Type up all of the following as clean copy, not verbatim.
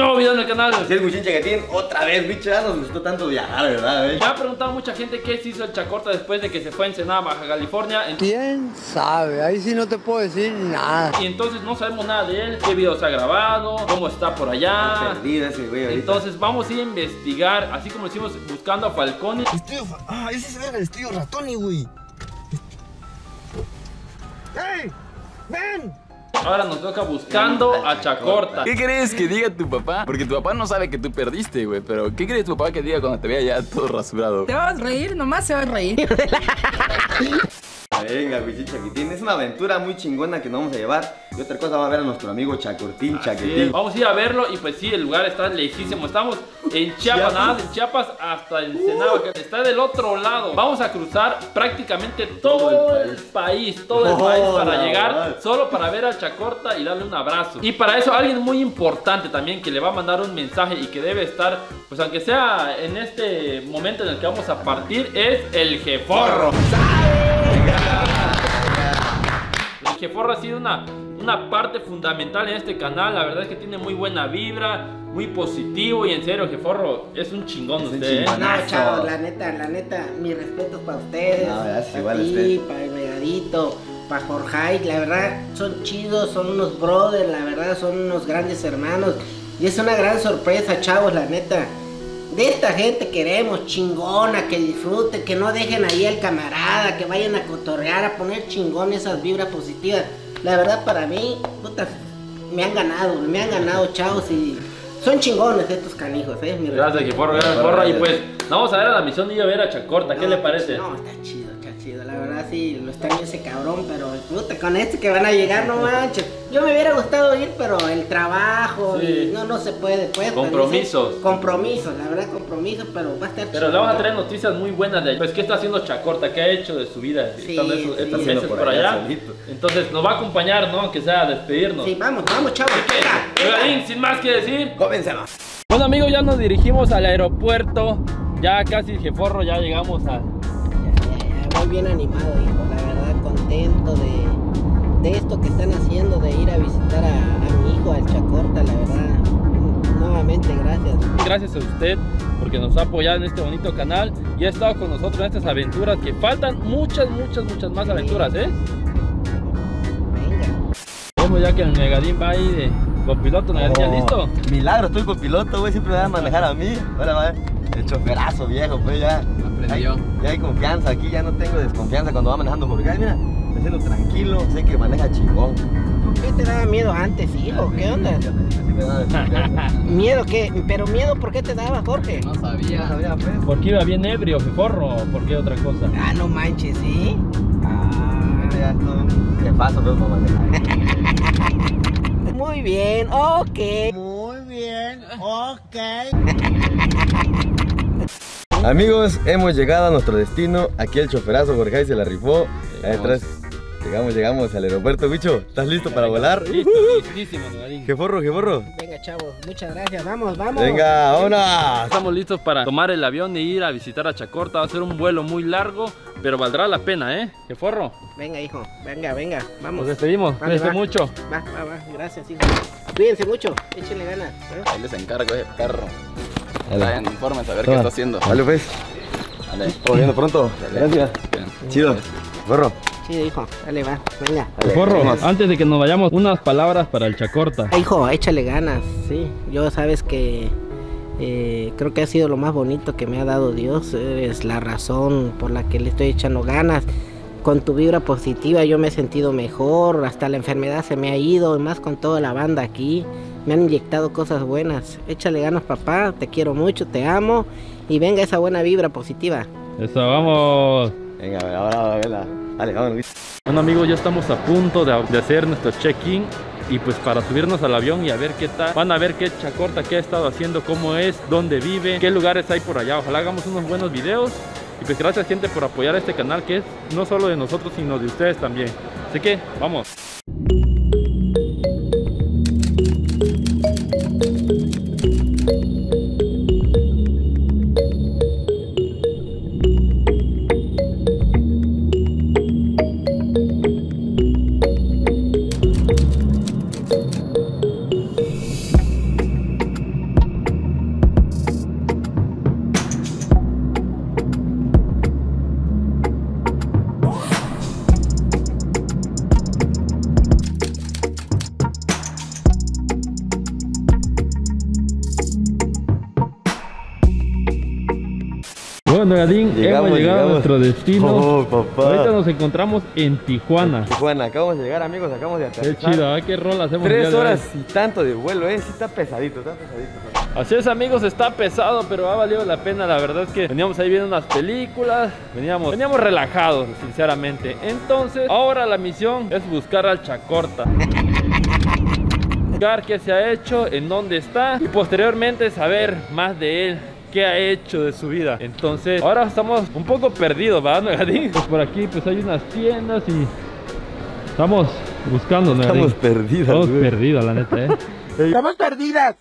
nuevo video en el canal. Así es, Wichín, Chaquetín, otra vez, bicho, ya nos gustó tanto viajar, ¿verdad? Me ha preguntado mucha gente qué se hizo el Chacorta después de que se fue a Ensenada, Baja California. ¿Quién sabe? Ahí sí no te puedo decir nada. Y entonces no sabemos nada de él, qué videos ha grabado, cómo está por allá. Perdido ese güey ahorita. Entonces vamos a ir a investigar, así como hicimos buscando a Falcone. Ese es el Estudio Ratoni, güey. ¡Ey! ¡Ven! Ahora nos toca buscando a Chacorta. ¿Qué crees que diga tu papá? Porque tu papá no sabe que tú perdiste, güey. Pero ¿qué crees tu papá que diga cuando te vea ya todo rasurado? Te vas a reír, nomás se va a reír. Venga, Wichín, Chaquetín, es una aventura muy chingona que nos vamos a llevar. Y otra cosa, va a ver a nuestro amigo Chacortín, Chaquetín. Vamos a ir a verlo y pues sí, el lugar está lejísimo. Estamos en Chiapas, nada de Chiapas hasta Ensenada, que está del otro lado. Vamos a cruzar prácticamente todo el país, para llegar solo para ver a Chacorta y darle un abrazo. Y para eso alguien muy importante también que le va a mandar un mensaje y que debe estar, pues aunque sea en este momento en el que vamos a partir, es el Jeforro. El Jeforro ha sido una parte fundamental en este canal. La verdad es que tiene muy buena vibra, muy positivo, y en serio, Jeforro, es un chingón usted, ¿eh? No, chavos, la neta, mis respetos para ustedes, para ti, para el Negadito, para Jorge. La verdad, son chidos, son unos brothers, la verdad, son unos grandes hermanos. Y es una gran sorpresa, chavos, la neta. De esta gente queremos chingona, que disfrute, que no dejen ahí al camarada, que vayan a cotorrear, a poner chingón esas vibras positivas. La verdad, para mí, puta, me han ganado, chavos, y son chingones estos canijos, mi gracias, Jeforro, gracias, Jeforro. Y pues, vamos a ver a la misión de ir a ver a Chacorta, ¿qué le parece? No, está chido, la verdad, sí, lo está bien ese cabrón, pero puta, con este que van a llegar, no manches. Yo me hubiera gustado ir, pero el trabajo, sí. No se puede, pues. Compromisos. Pero, compromisos, la verdad, compromisos, pero va a estar chido. Pero le vamos a traer noticias muy buenas de ahí. Pues, ¿qué está haciendo Chacorta? ¿Qué ha hecho de su vida? Sí, estas meses por allá. Entonces, nos va a acompañar, ¿no? Que sea a despedirnos. Sí, vamos, chavos. Nuegadín, sin más que decir, comencemos. Bueno, amigos, ya nos dirigimos al aeropuerto. Ya casi Jeforro, ya llegamos a... Muy bien animado, hijo, la verdad, contento de esto que están haciendo, de ir a visitar a mi hijo, al Chacorta, la verdad. Nuevamente, gracias. Gracias a usted porque nos ha apoyado en este bonito canal y ha estado con nosotros en estas aventuras, que faltan muchas más aventuras, ¿eh? Venga. Vemos ya que el Negadín va ahí de copiloto, Negadín, ¿ya listo? Milagro, estoy copiloto, güey, siempre me van a manejar a mí. Ahora va a ver, el choferazo viejo, pues ya. Ya hay confianza aquí, ya no tengo desconfianza cuando va manejando Jorge. Mira, siendo tranquilo, sé que maneja chingón. ¿Por qué te daba miedo antes, hijo? ¿Qué onda? ¿Miedo qué? ¿Pero miedo por qué te daba, Jorge? No sabía. Pues. ¿Porque iba bien ebrio, Jeforro? ¿O por qué otra cosa? Ah, no manches, ¿sí? Ah, ya estoy de paso, pero no manejar. Muy bien, ok. Muy bien, ok. Amigos, hemos llegado a nuestro destino. Aquí el choferazo Jorge se la rifó. Detrás llegamos al aeropuerto, Wicho. ¿Estás listo para volar? Listo, listísimo, Negadín. Jeforro. Venga, chavos, muchas gracias. Vamos. Venga, ahora. Estamos listos para tomar el avión e ir a visitar a Chacorta. Va a ser un vuelo muy largo, pero valdrá la pena, ¿eh? Jeforro. Venga, hijo. Venga. Vamos. Nos despedimos. Cuídense mucho. Va. Gracias, hijo. Cuídense mucho. Échenle ganas. Ahí les encargo ese perro. Vayan, informes a ver qué está haciendo. Vale, pues. Estamos viendo pronto. Gracias. Chido. Jeforro. Chido, hijo. Dale, va. Venga. Jeforro, antes de que nos vayamos, unas palabras para el Chacorta. Hijo, échale ganas. Sí. Yo sabes que creo que ha sido lo más bonito que me ha dado Dios. Es la razón por la que le estoy echando ganas. Con tu vibra positiva yo me he sentido mejor. Hasta la enfermedad se me ha ido. Y más con toda la banda aquí. Me han inyectado cosas buenas. Échale ganas, papá. Te quiero mucho, te amo. Y venga esa buena vibra positiva. Eso, vamos. Venga, ahora. Dale, vámonos. Bueno, amigos, ya estamos a punto de hacer nuestro check-in. Y pues para subirnos al avión y a ver qué tal. Van a ver qué Chacorta, qué ha estado haciendo, cómo es, dónde vive, qué lugares hay por allá. Ojalá hagamos unos buenos videos. Y pues gracias, gente, por apoyar este canal, que es no solo de nosotros, sino de ustedes también. Así que, vamos. Nuegadín, hemos llegado a nuestro destino. Oh, papá. Ahorita nos encontramos en Tijuana. En Tijuana, acabamos de llegar, amigos, acabamos de aterrizar. Qué chido, ¿eh? Qué rol hacemos. 3 horas y tanto de vuelo, ¿eh? Sí, está pesadito, está pesadito. Así es, amigos, está pesado, pero ha valido la pena. La verdad es que veníamos ahí viendo unas películas, veníamos relajados, sinceramente. Entonces, ahora la misión es buscar al Chacorta. Buscar qué se ha hecho, en dónde está y posteriormente saber más de él. ¿Qué ha hecho de su vida? Entonces, ahora estamos un poco perdidos, ¿verdad, Negadín? Pues por aquí pues hay unas tiendas y estamos buscando, Negadín. Estamos perdidos. Estamos perdidos, la neta, ¿eh? Estamos perdidas.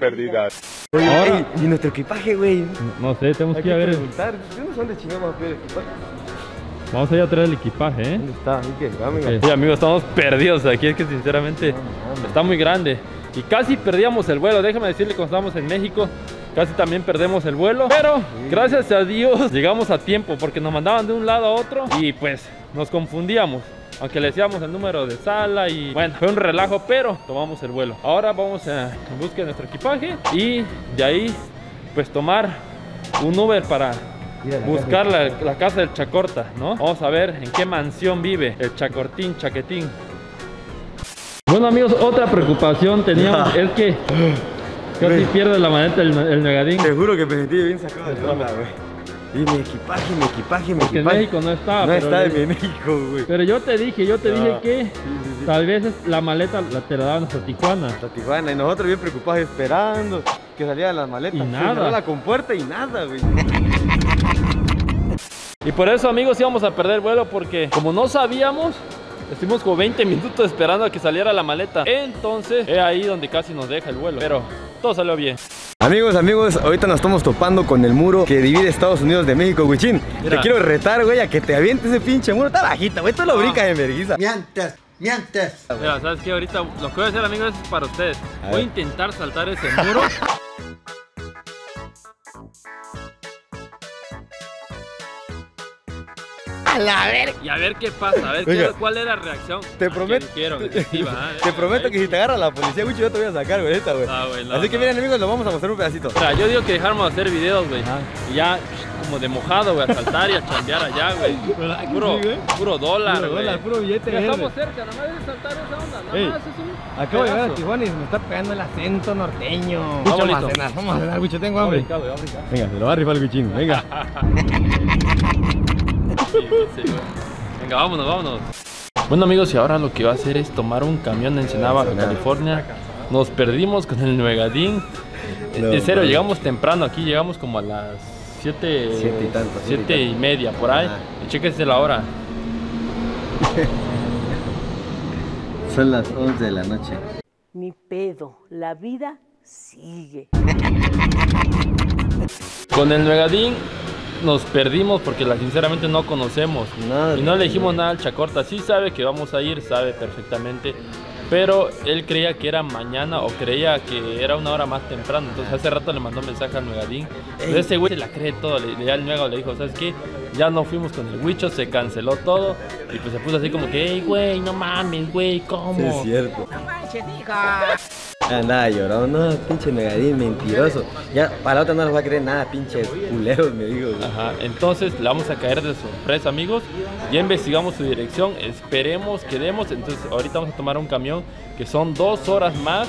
Perdidas. Oye, ahora, ¿y nuestro equipaje, güey? No sé, tenemos que ir a ver. Yo no sé dónde chingamos a ver el equipaje. Vamos a ir a traer el equipaje, ¿eh? ¿Dónde está? Okay. Sí, amigos, estamos perdidos aquí. Es que sinceramente está muy grande. Y casi perdíamos el vuelo, déjame decirle, cuando estábamos en México, casi también perdemos el vuelo. Pero, gracias a Dios, llegamos a tiempo, porque nos mandaban de un lado a otro y pues nos confundíamos. Aunque le decíamos el número de sala y bueno, fue un relajo, pero tomamos el vuelo. Ahora vamos en busca de nuestro equipaje y de ahí pues tomar un Uber para buscar la casa del Chacorta, ¿no? Vamos a ver en qué mansión vive el Chacortín, Chaquetín. Bueno, amigos, otra preocupación teníamos es que casi pierde la maneta el Negadín. Te juro que me sentí bien sacado de onda, güey. Y mi equipaje. En México no estaba. No estaba en México, güey. Pero yo te dije que sí. Tal vez la maleta te la daban hasta Tijuana. Hasta Tijuana, y nosotros bien preocupados esperando que salieran las maletas. Y nada. La compuerta y nada, güey. Y por eso, amigos, íbamos a perder vuelo porque como no sabíamos, estuvimos como 20 minutos esperando a que saliera la maleta. Entonces, es ahí donde casi nos deja el vuelo. Pero todo salió bien. Amigos, ahorita nos estamos topando con el muro que divide Estados Unidos de México, Wichín. Te quiero retar, güey, a que te avientes ese pinche muro. Está bajita, güey, tú lo brincas en vergüenza. Mientes. Mira, ¿sabes qué? Ahorita lo que voy a hacer, amigos, es para ustedes. Voy a intentar saltar ese muro. A ver. Y a ver qué pasa, a ver cuál es la reacción. Te prometo, que si te agarra la policía, Wicho, yo te voy a sacar, güey, esta, güey. Así que miren, amigos, lo vamos a mostrar un pedacito. Mira, yo digo que dejáramos hacer videos, güey. Y ya, como de mojado, güey, a saltar y a chambear allá, güey. Puro dólar, güey. Puro billete. Ya estamos cerca, nomás es saltar esa onda, nomás es un... Acabo de llegar a Tijuana y me está pegando el acento norteño. Vamos a cenar, Wicho, tengo hambre. Venga, se lo va a rifar el Wichín, venga. Sí. Venga, vámonos. Bueno, amigos, y ahora lo que va a hacer es tomar un camión de Ensenada Baja California. Nos perdimos con el Nuegadín. De cero, llegamos temprano. Aquí llegamos como a las 7 y media por ahí. Y chéquense la hora. Son las 11 de la noche. Ni pedo, la vida sigue. Con el Nuegadín nos perdimos porque sinceramente no conocemos nada, y no le dijimos nada al Chacorta. Sí sabe que vamos a ir, sabe perfectamente, pero él creía que era mañana o creía que era una hora más temprano. Entonces hace rato le mandó un mensaje al Nuegadín. Entonces ese güey se la cree todo, al Nuegadín le dijo, ¿sabes qué? Ya no fuimos con el Wicho, se canceló todo. Y pues se puso así como que, ey, güey, no mames, güey, ¿cómo? Sí, es cierto. No manches, hija. Andaba llorando, no, pinche Negadín, mentiroso. Ya, para la otra no les va a creer nada, pinches culeros, me digo. Güey. Ajá, entonces le vamos a caer de sorpresa, amigos. Ya investigamos su dirección, esperemos que demos. Entonces, ahorita vamos a tomar un camión que son 2 horas más,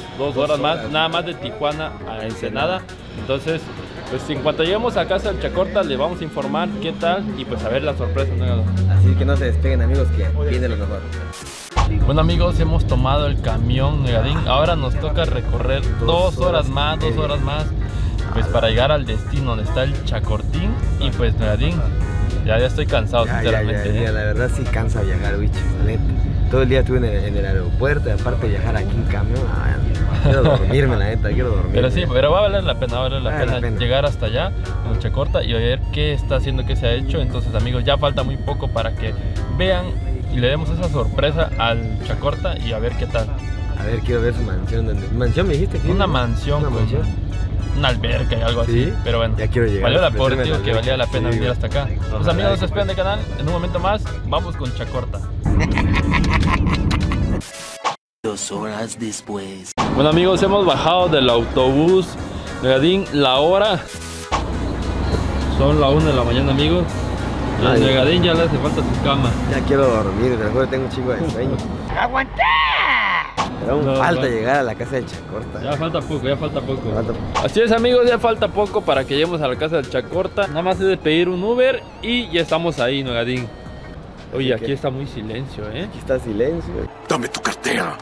nada más de Tijuana a Ensenada. Entonces, pues en cuanto lleguemos a casa del Chacorta, le vamos a informar qué tal y pues a ver la sorpresa, ¿no? Así que no se despeguen, amigos, que viene lo mejor. Bueno, amigos, hemos tomado el camión Nuegadín. Ahora nos toca recorrer 2 horas más pues para llegar al destino donde está el Chacortín. Y pues Nuegadín, ya estoy cansado, sinceramente. Ya, la verdad sí cansa viajar, Wicho, neta. Todo el día estuve en el aeropuerto y aparte viajar aquí en camión. Quiero dormirme, la neta, quiero dormir. Pero sí, pero va a valer la pena, llegar hasta allá, con Chacorta, y ver qué está haciendo, qué se ha hecho. Entonces, amigos, ya falta muy poco para que vean y le demos esa sorpresa al Chacorta y a ver qué tal. A ver, quiero ver su mansión. ¿Mansión me dijiste? Una mansión. Una alberca y algo así. Pero bueno, ya quiero llegar. Valía la pena venir hasta acá. Pues amigos, no se esperen del canal. En un momento más, vamos con Chacorta. 2 horas después. Bueno, amigos, hemos bajado del autobús. Negadín, la hora. Son la 1 de la mañana, amigos. El Nuegadín ya le hace falta su cama. Ya quiero dormir, te juro, tengo un chingo de sueño. ¡Aguanta! Pero aún falta llegar a la casa del Chacorta. Ya falta poco, ya falta poco. Así es, amigos, ya falta poco para que lleguemos a la casa del Chacorta. Nada más es de pedir un Uber y ya estamos ahí, Nuegadín. Oye, aquí está muy silencio, ¿eh? Aquí está silencio. ¡Dame tu cartera!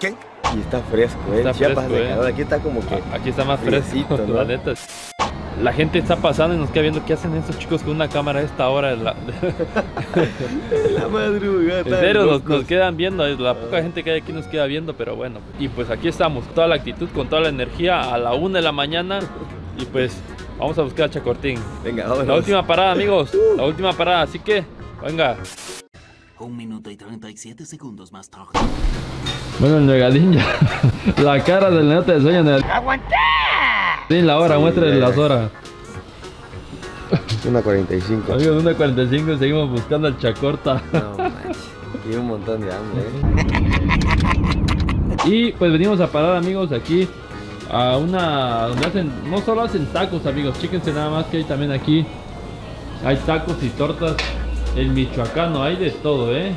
¿Qué? Y está fresco, ¿eh? Está Chiapas fresco, de calor. Aquí está como que... Aquí está más fresquito, ¿no? La neta. La gente está pasando y nos queda viendo qué hacen estos chicos con una cámara a esta hora de la madrugada. En serio, nos quedan viendo, la poca gente que hay aquí nos queda viendo, pero bueno. Y pues aquí estamos, toda la actitud, con toda la energía, a la 1 de la mañana. Y pues vamos a buscar a Chacortín. Venga, vámonos. La última parada, amigos, la última parada, así que venga. 1 minuto y 37 segundos más tarde. Bueno, el Nuegadín ya, la cara del neta de sueño. ¡Aguanta! Sí, la hora, sí, muéstrale las horas. 1:45. Amigos, 1:45 y seguimos buscando al Chacorta. No manches, y un montón de hambre, ¿eh? Y pues venimos a parar, amigos, aquí a una donde hacen, no solo hacen tacos, amigos, chíquense nada más que hay también aquí. Hay tacos y tortas. El michoacano, hay de todo, ¿eh?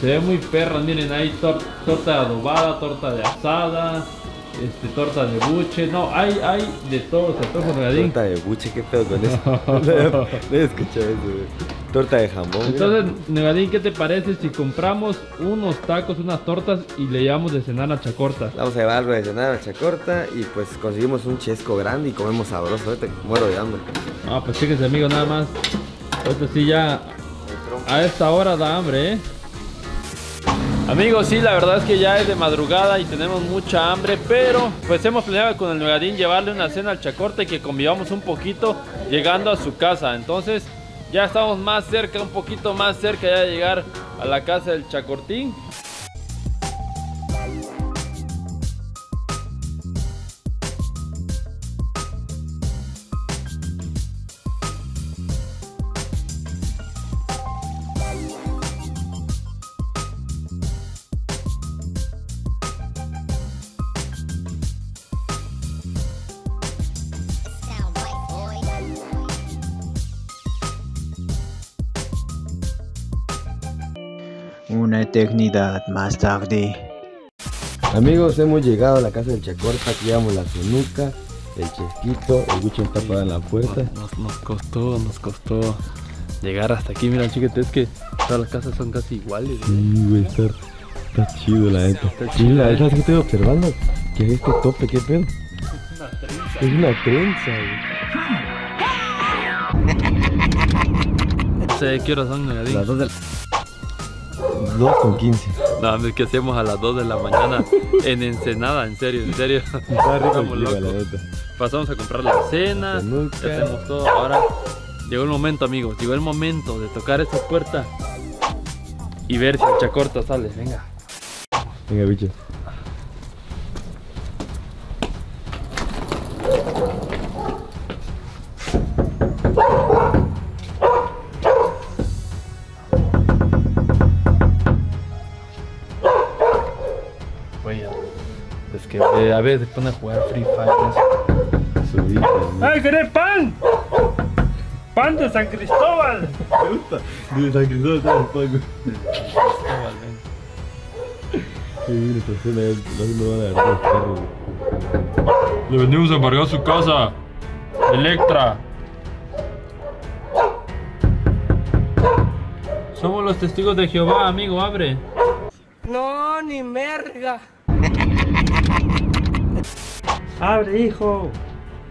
Se ve muy perra, miren, hay torta adobada, torta de asada. Torta de buche, no, hay de todo, se antoja, Nuegadín. Torta de buche, qué pedo con eso. No he escuchado eso, güey. Torta de jamón. Entonces, Nuegadín, ¿qué te parece si compramos unos tacos, unas tortas y le llevamos de cenar a Chacorta? Vamos a llevarlo de cenar a Chacorta y pues conseguimos un chesco grande y comemos sabroso. Ahorita muero de hambre. Ah, pues fíjense, amigos, nada más. Ahorita sí ya a esta hora da hambre, ¿eh? Amigos, sí, la verdad es que ya es de madrugada y tenemos mucha hambre, pero pues hemos planeado con el Nuegadín llevarle una cena al Chacorta y que convivamos un poquito llegando a su casa. Entonces ya estamos más cerca, un poquito más cerca ya de llegar a la casa del Chacortín. Una eternidad más tarde. Amigos, hemos llegado a la casa del Chacorta. Aquí llevamos la cenuca, el chesquito, el Wicho está parado en la puerta. Nos costó llegar hasta aquí. Mira, chiquete, es que todas las casas son casi iguales, ¿eh? Sí, güey, está chido la neta. Sí, la neta, que estoy observando. ¿Qué es este tope? ¿Qué pedo? Es una trenza. Es una trenza, güey. No sé, ¿qué horas son, Nuegadín? Las 2 de la... 2:15. No, que hacemos a las 2 de la mañana en Ensenada, en serio. Está rico, pasamos a comprar la cena, hacemos todo. Ahora llegó el momento, amigos, llegó el momento de tocar esta puerta y ver si el Chacorta sale. Venga, bicho. A ver, se pone a jugar Free Fire. ¡Ay, querés pan! ¡Pan de San Cristóbal! Me gusta. De San Cristóbal está el pan. De San Cristóbal, ven. Le venimos a embargar su casa. Electra. Somos los testigos de Jehová, amigo, abre. No, ni merga. ¡Abre, hijo!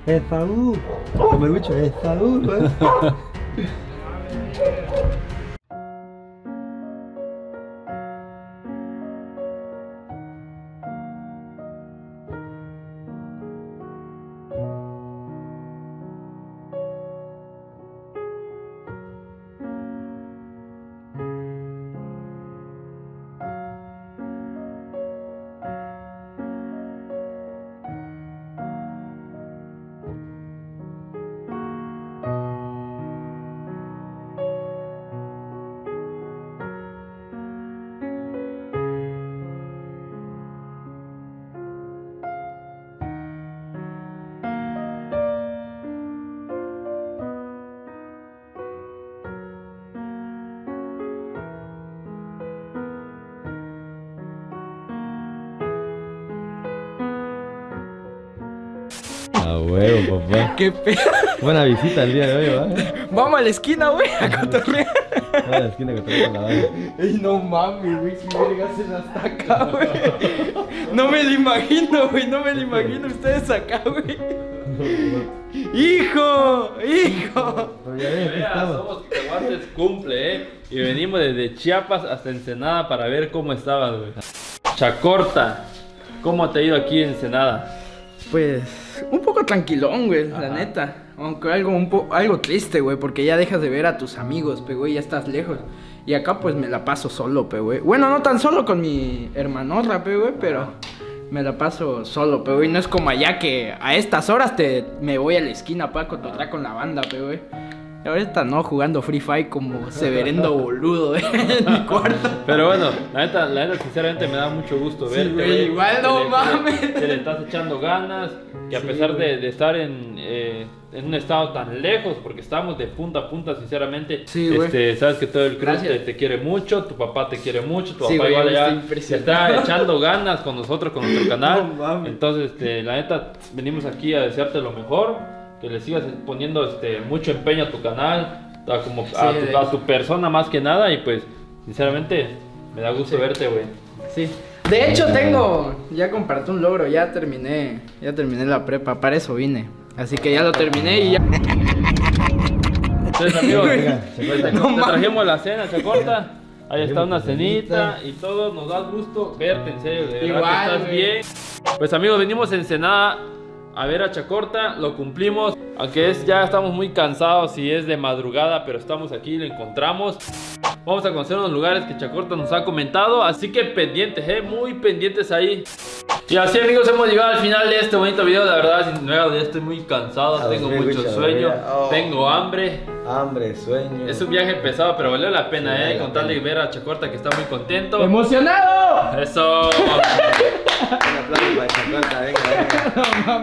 ¡Esaú! Como el Wicho, ¡Esaú! A huevo, papá. Qué pedo. Buena visita el día de hoy, ¿verdad? Vamos a la esquina, güey, a cotorrear. Vamos a la esquina a cotorrear con la banda. Ey, no mames, güey, si me llegasen hasta acá, güey. No me lo imagino, güey, no me lo imagino ustedes acá, güey. ¡Hijo! ¡Hijo! Vea, Somos Cacahuates cumple, y venimos desde Chiapas hasta Ensenada para ver cómo estabas, güey. Chacorta, ¿cómo te ha ido aquí en Ensenada? Pues, un poco tranquilón, güey, la neta. Aunque algo, algo triste, güey, porque ya dejas de ver a tus amigos, pe, güey, ya estás lejos. Y acá, pues, me la paso solo, pe, güey. Bueno, no tan solo con mi hermanorra, pe, güey, pero... me la paso solo, pero no es como allá que a estas horas me voy a la esquina para cotorrear con la banda, pero ahorita no, jugando Free Fire como severendo boludo, en mi cuarto. Pero bueno, la neta sinceramente me da mucho gusto verte. Sí, igual no mames. Te le estás echando ganas, que a pesar de estar en un estado tan lejos, porque estamos de punta a punta, sinceramente, sí, sabes que todo el crew te quiere mucho, tu papá te quiere mucho, tu papá igual ya te está echando ganas con nosotros, con nuestro canal. No, entonces, la neta, venimos aquí a desearte lo mejor, que le sigas poniendo mucho empeño a tu canal, a tu persona más que nada, y pues, sinceramente, me da gusto verte, güey. Sí. De hecho, ya compartí un logro, ya terminé la prepa, para eso vine. Así que ya lo terminé y ya. Entonces, amigos, te trajimos la cena, Chacorta. Ahí está una cenita y todo. Nos da gusto verte, en serio. De verdad que estás bien. Pues, amigos, venimos a Ensenada a ver a Chacorta. Lo cumplimos. Aunque ya estamos muy cansados y es de madrugada, pero estamos aquí y lo encontramos. Vamos a conocer unos lugares que Chacorta nos ha comentado. Así que pendientes, muy pendientes ahí. Y así, amigos, hemos llegado al final de este bonito video. La verdad, sin nuevo, ya estoy muy cansado, tengo mucho sueño, tengo hambre. Hambre, sueño. Es un viaje pesado, pero valió la pena, sí, con tal de ver a Chacorta, que está muy contento. ¡Emocionado! ¡Eso!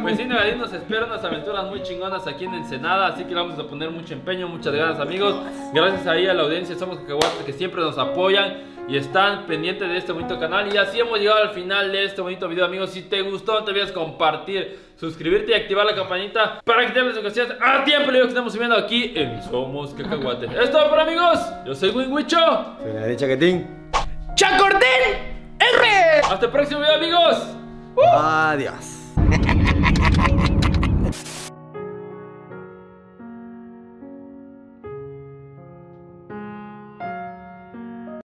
Pues sí, Negadín, nos espera unas aventuras muy chingonas aquí en Ensenada, así que vamos a poner mucho empeño, muchas gracias, amigos. Gracias ahí a la audiencia Somos Cacahuates, que siempre nos apoyan y están pendientes de este bonito canal. Y así hemos llegado al final de este bonito video, amigos. Si te gustó, no te olvides compartir, suscribirte y activar la campanita para que te den las ocasiones a tiempo lo que estamos subiendo aquí en Somos Cacahuate. Esto es todo, amigos. Yo soy Wingwicho. Soy Chaquetín. ¡Chacortín R! Hasta el próximo video, amigos. Adiós.